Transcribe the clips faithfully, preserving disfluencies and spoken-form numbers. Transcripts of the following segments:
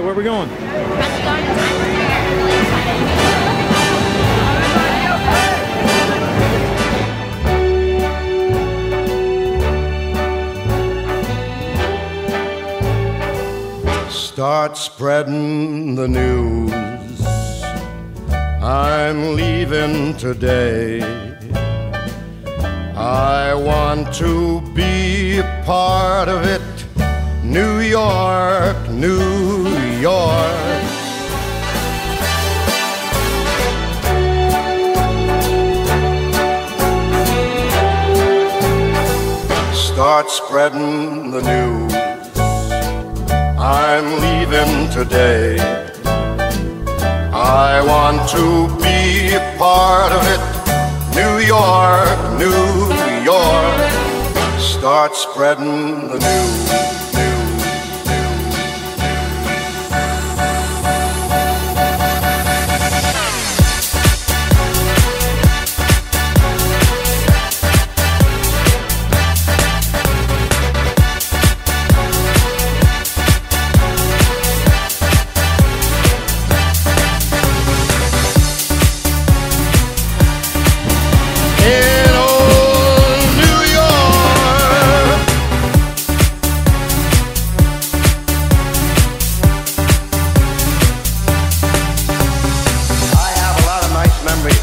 Hey, where are we going? Start spreading the news. I'm leaving today. I want to be a part of it. New York, New York. Start spreading the news. I'm leaving today. I want to be a part of it. New York, New York. Start spreading the news.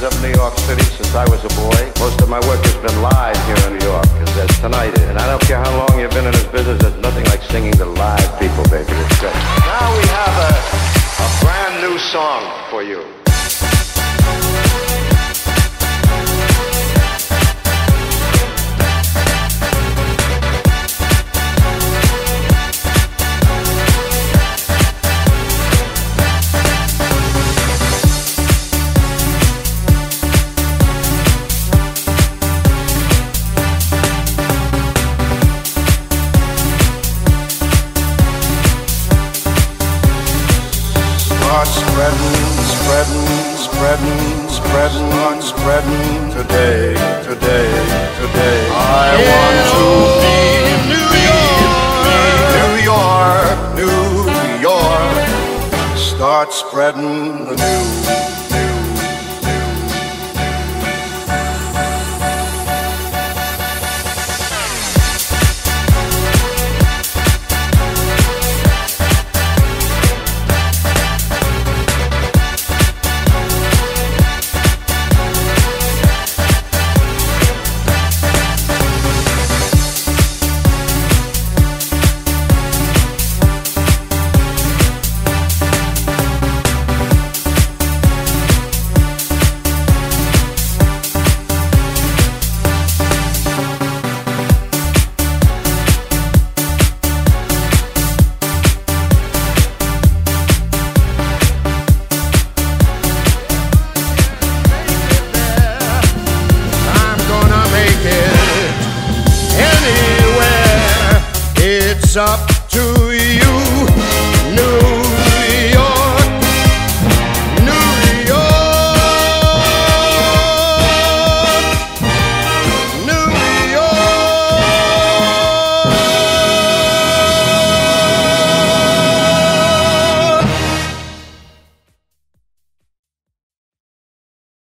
Of New York City since I was a boy. Most of my work has been live here in New York, as, as tonight is. And I don't care how long you've been in this business, there's nothing like singing to live people, baby. It's great. Now we have a, a brand new song for you. Spreading, spreading, spreading, on spreading today, today, today. I yeah, want to be New York, New York, New York. Start spreading the news. Up